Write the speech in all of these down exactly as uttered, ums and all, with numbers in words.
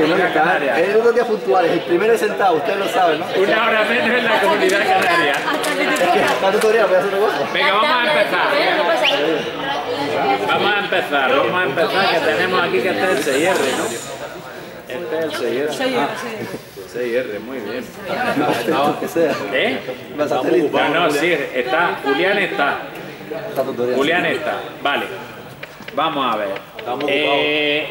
que no me canaria. Es unos días puntuales, el primero es sentado, ustedes lo saben, ¿no? Una hora menos en la comunidad canaria. ¿La tutoría? ¿Voy a hacer una cosa? Venga, vamos a empezar. Vamos a empezar, vamos a empezar, que tenemos aquí que está el C I R, ¿no? Este es el C I R. C I R, muy bien. ¿Eh? No, no, sí, está, Julián está. Julián está, vale. Vamos a ver. Eh,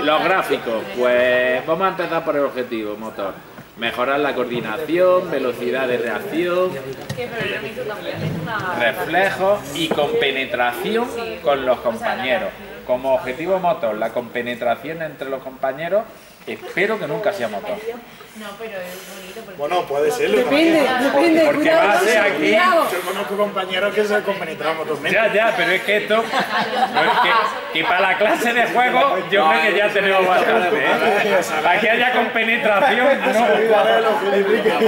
los gráficos, pues vamos a empezar por el objetivo, motor. Mejorar la coordinación, velocidad de reacción, reflejos y compenetración con los compañeros. Como objetivo motor, la compenetración entre los compañeros, espero que nunca sea motor. No, pero es bonito porque... Bueno, puede serlo. Depende, ¿no? Depende. Porque cuidado, va a ser aquí... Cuidado. Yo conozco compañeros que se compenetraban mutuamente. Ya, ya, pero es que esto... No, es que, que para la clase de juego yo creo que ya tenemos bastante, ¿eh? Para que haya compenetración, no. Para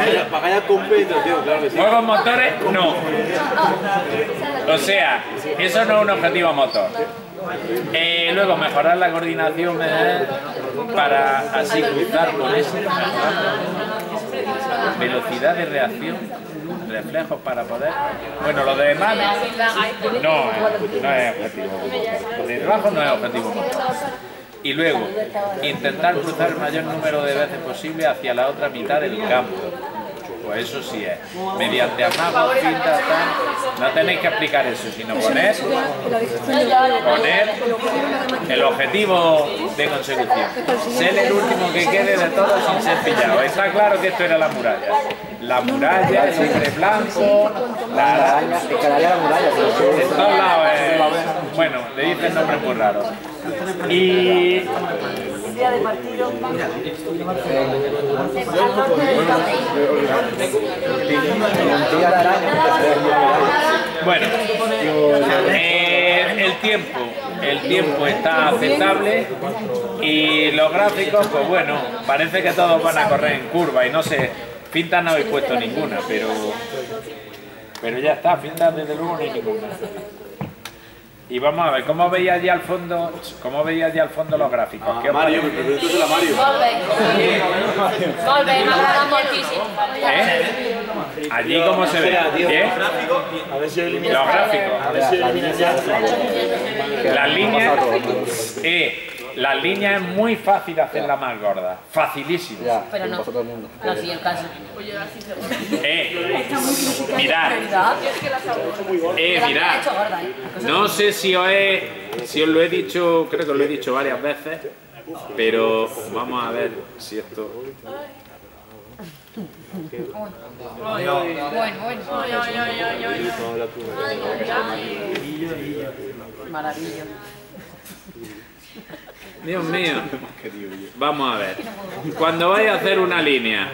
que haya compenetración, claro que sí. Juegos motores, no. O sea, eso no es un objetivo motor. Eh, luego mejorar la coordinación eh, para así cruzar con eso, velocidad de reacción, reflejos para poder... Bueno, lo de demás no, no es objetivo, lo de trabajo no es objetivo. Y luego, intentar cruzar el mayor número de veces posible hacia la otra mitad del campo. Pues eso sí es. Mediante amados, cintas, tal. No tenéis que explicar eso, sino poner, poner el objetivo de consecución. Ser el último que quede de todos sin ser pillado. Está claro que esto era la muralla. La muralla, el cifre blanco, la araña, de todos lados. Es, bueno, le dicen nombres muy raros. Y... de partido. Bueno, eh, el tiempo, el tiempo está aceptable y los gráficos, pues bueno, parece que todos van a correr en curva y no sé, finta no habéis puesto ninguna, pero pero ya está, finta desde luego no hay ninguna. Y vamos a ver, ¿cómo veía allí al fondo, cómo veía allí al fondo los gráficos? Ah, ¿qué Mario, me pregunto si era Mario. Volve. Volve, me agrada muchísimo. ¿Eh? Allí cómo se ve. ¿Eh? A ver si elimina. Los gráficos. A ver si elimina. Las líneas. Eh. La línea es muy fácil hacerla más gorda, facilísimo. Ya, pero no, no sí, el caso. Eh, mirad, eh, mirad, no sé si os, he, si os lo he dicho, creo que os lo he dicho varias veces, pero vamos a ver si esto... Bueno, bueno. Maravilla. Dios mío, vamos a ver, cuando vais a hacer una línea,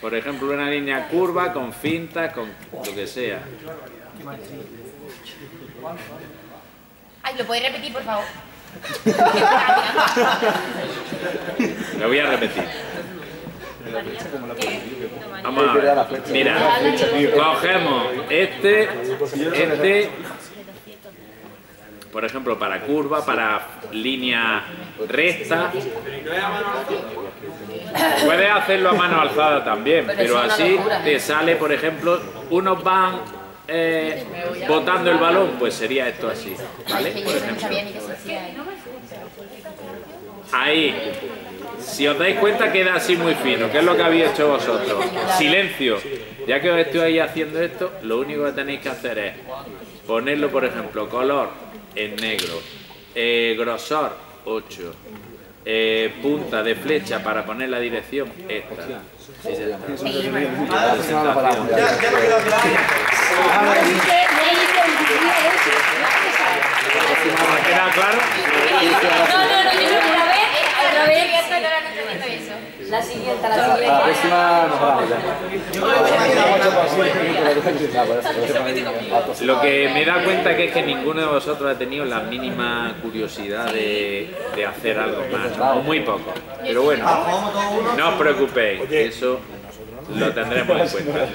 por ejemplo una línea curva, con finta, con lo que sea. Ay, ¿lo podéis repetir, por favor? Lo voy a repetir. Vamos a ver, mira, cogemos este, este... Por ejemplo, para curva, para línea recta. Puedes hacerlo a mano alzada también, pero así te sale, por ejemplo, unos van eh, botando el balón, pues sería esto así, ¿vale? Por ejemplo. Ahí, si os dais cuenta queda así muy fino, que es lo que habéis hecho vosotros. Silencio. Ya que os estoy haciendo esto, lo único que tenéis que hacer es ponerlo, por ejemplo, color en negro, eh, grosor ocho, eh, punta de flecha para poner la dirección esta. Sí, sí, ¿queda claro? La siguiente, la siguiente. La próxima nos vamos. Lo que me da cuenta que es que ninguno de vosotros ha tenido la mínima curiosidad de, de hacer algo más, o muy poco. Pero bueno, no os preocupéis, eso lo tendremos en cuenta.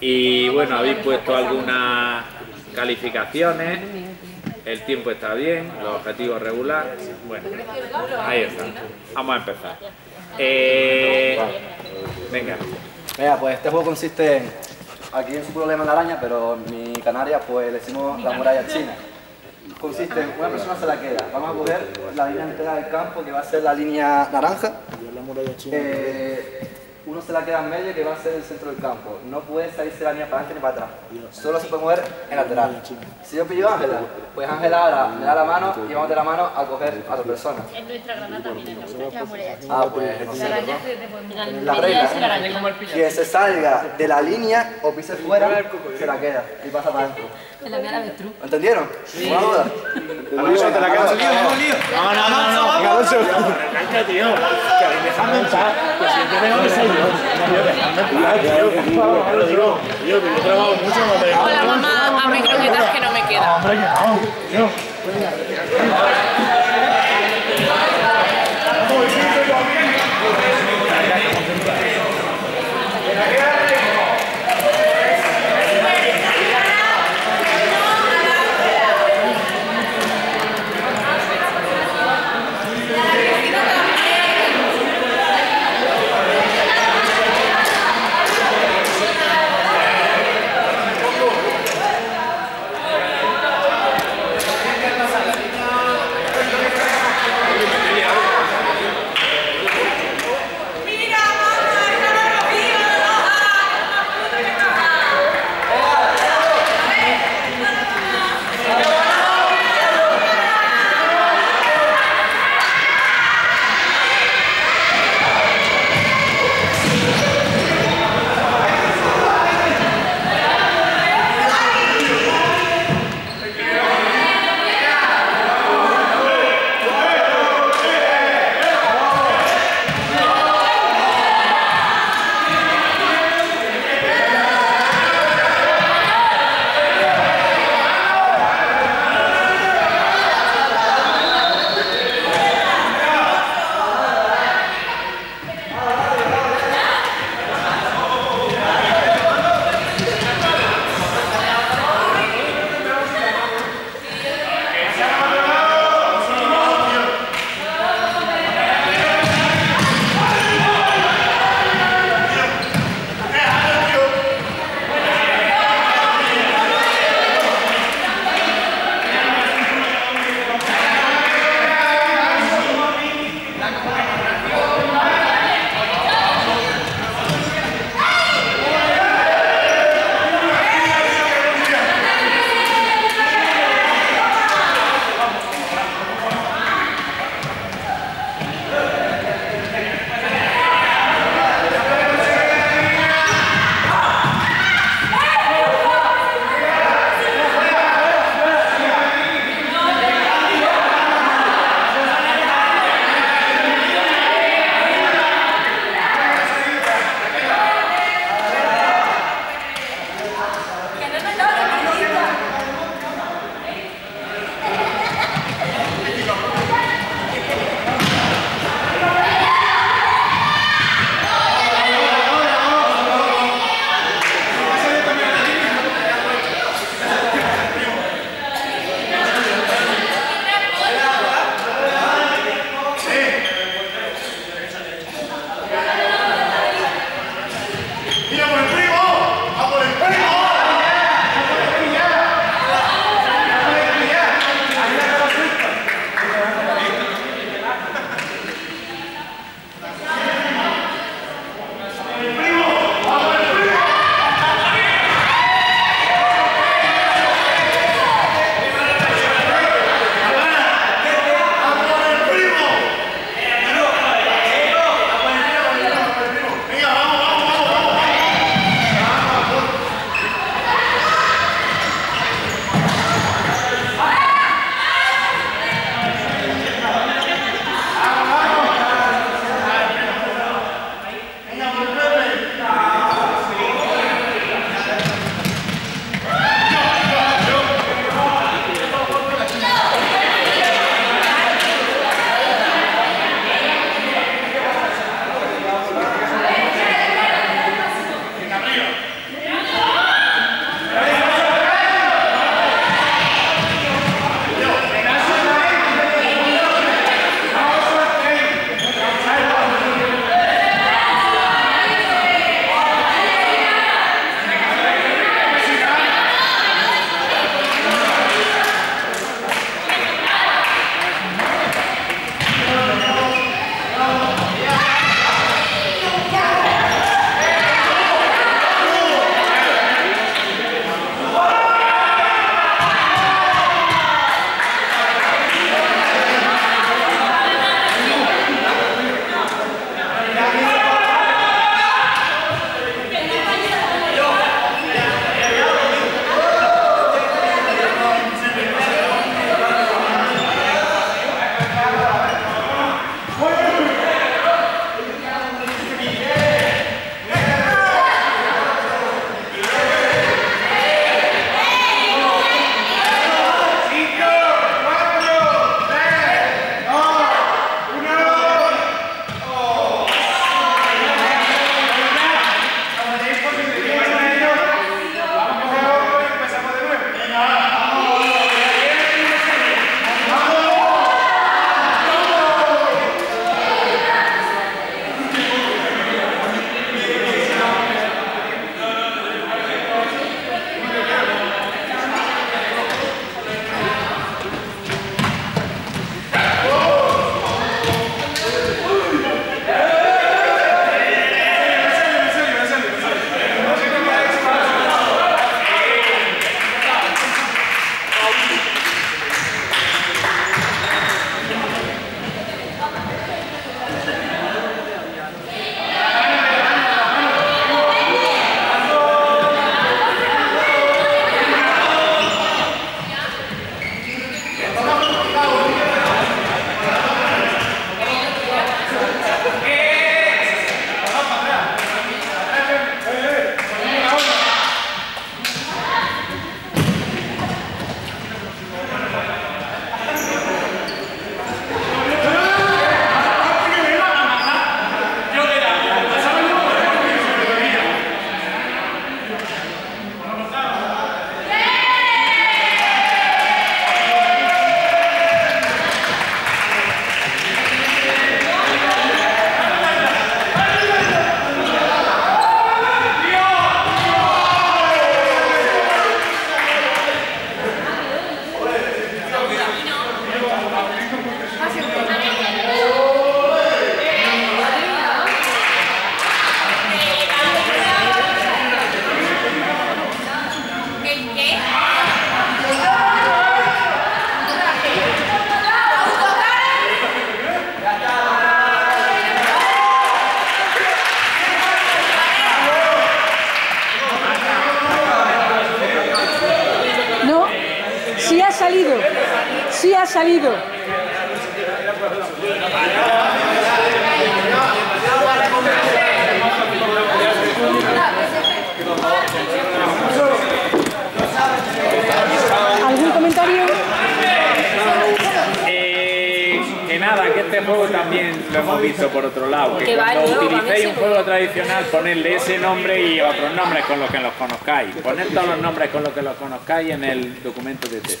Y bueno, habéis puesto algunas calificaciones. el tiempo está bien, los objetivos regular. Bueno, ahí está. Vamos a empezar. Eh, venga. Mira, pues este juego consiste en, aquí en su problema de araña, pero en mi canaria pues le decimos la muralla china. Consiste en una persona se la queda. Vamos a coger la línea entera del campo, que va a ser la línea naranja. Eh, uno se la queda en medio, que va a ser el centro del campo. No puede salirse la línea para adelante ni para atrás. Solo se puede mover en lateral. Si yo pillo a Ángela, pues Ángela ahora me da la mano y vamos de la mano a coger a otra persona. Es nuestra granada también, es la muralla china. Ah, pues no sé, ¿no? La regla, quien se salga de la línea o pise fuera, se la queda y pasa para adentro. ¿Entendieron? Sí. ¿Una duda? Alonso, te la quedas. No, no, no, no. No, Alonso. Arranca, tío. Que a mí me dejan pensar. Que siempre tengo que ser yo. Tío, que lo digo. Tío, que yo trabajo mucho. Hola, mamá. A mí creo que es que no me queda. Hombre, que no. Tío. salido. Sí ha salido. ¿Algún comentario? Eh, que nada, que este juego también lo hemos visto por otro lado. Que cuando utilicéis un juego tradicional, ponedle ese nombre y otros nombres con los que los conozcáis. Poned todos los nombres con los que los conozcáis en el documento de texto.